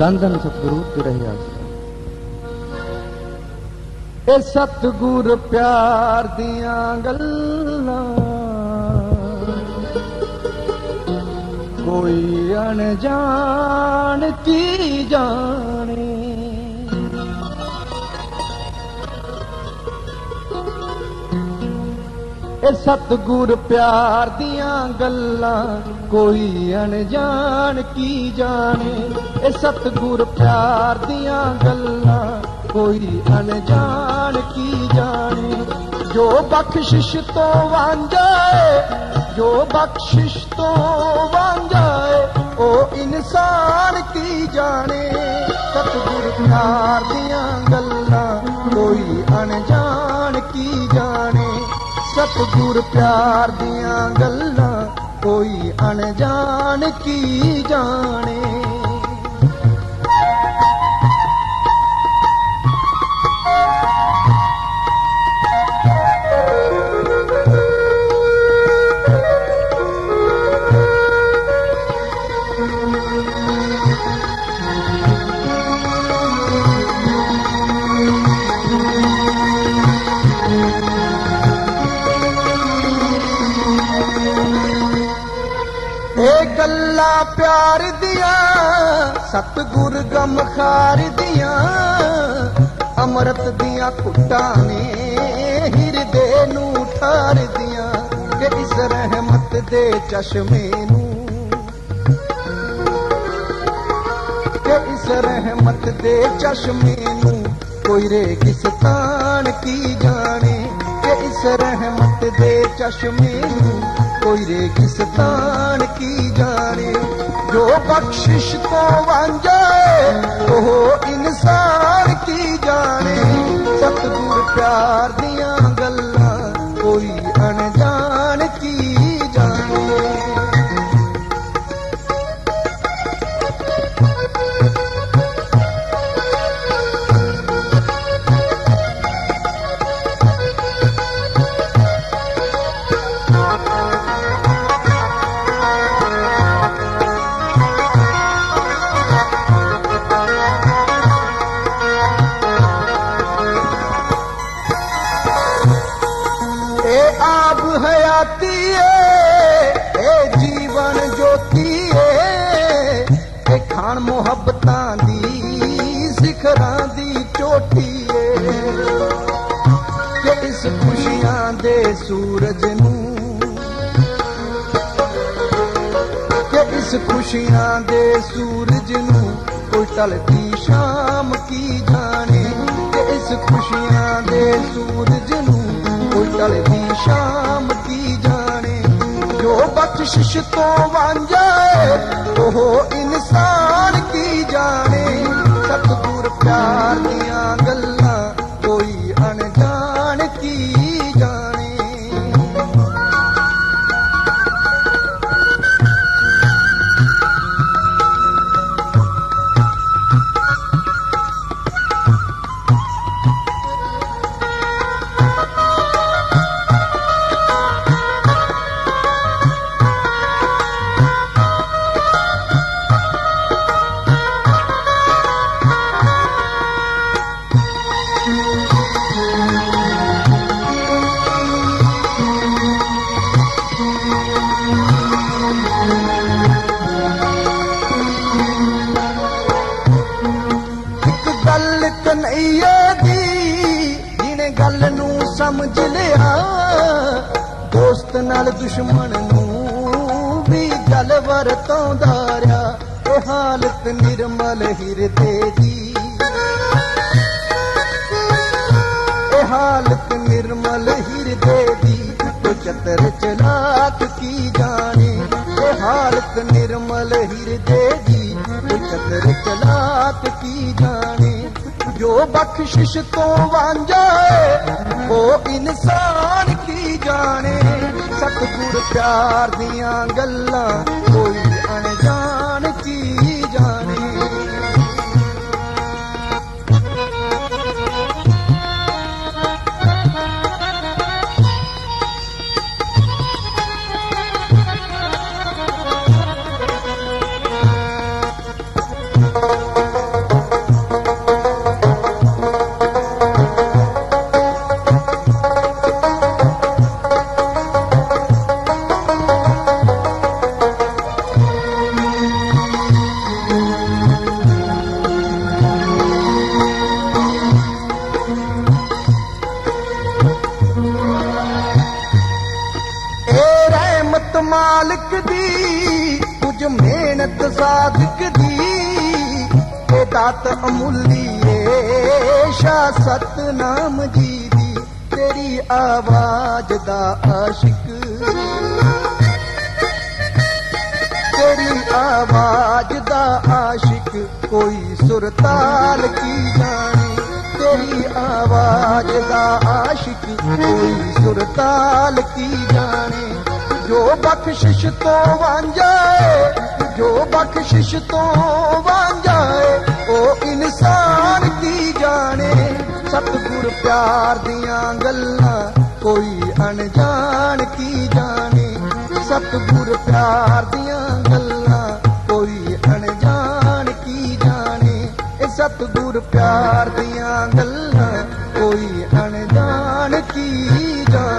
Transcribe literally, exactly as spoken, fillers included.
धन धन सतगुरु तेरे आसरा। ए सतगुर प्यार दिया गल्ला कोई अनजान की जाने, ए सतगुर प्यार दिया गल्ला कोई अनजान की जाने, ए सतगुर प्यार दिया गल्ला कोई अनजान की जाने। जो बख्शिश तो वांझा है, जो बख्शिश तो वांझा है, ओ इंसान की जाने। सतगुर प्यार दिया गल्ला कोई अनजान की जाने, सतगुर प्यार दिया गल्ला कोई अनजान की जाने। प्यार दिया सतगुर गम खार दिया, अमृत दिया कुट्टा ने हिरदे नू ठार दिया। के इस रहमत दे चश्मे नू, के इस रहमत दे चश्मे नू कोई रेगिस्तान की जाने, के इस रहमत दे चश्मे नू कोई रेगिस्तान की जाने। जो बख्शिश तो वांझा है वो इंसान की जाने, सतगुर प्यार दिया गल्ला कोई अनजान की जाने। सूरज नू के इस खुशियां दे सूरज नू कोई ढलती शाम की जाने, के इस खुशियां दे सूरज नू कोई ढलती शाम की जाने। जो बख्शिश तो वांझा है वो इंसान की जाने, सतगुर प्यार दिया गल्ला कोई अनजान की जाने। समझ लिया दोस्त नाल दुश्मन नू भी गल वरतौंदा रहा, ओ हालत निर्मल हिरदे दी, ओ हालत निर्मल हिरदे दी तो चतर चलाक की जाने, ओ हालत निर्मल हिरदे दी तो चतर चलाक की जाने। जो बख्शिश तो वांझा है वो इंसान की जाने, सतगुर प्यार दिया गल्ला कोई अनजान की जाने। जो मेहनत साधक दी ते दात अमूली शाह सतनाम जी दी। तेरी आवाज दा आशिक, तेरी आवाज दा आशिक कोई सुरताल की जाने। तेरी आवाज दा आशिक कोई सुरताल की जाने। जो बख्शिश तो वांझा है, जो बख्शिश तो वांझा है ओ इंसान की जाने। सतगुर प्यार दियां गल्लां कोई अनजान की जाने। सतगुर प्यार दियां गल्लां कोई अनजान की जाने। सतगुर प्यार दियां गल्लां कोई अनजान की जाने।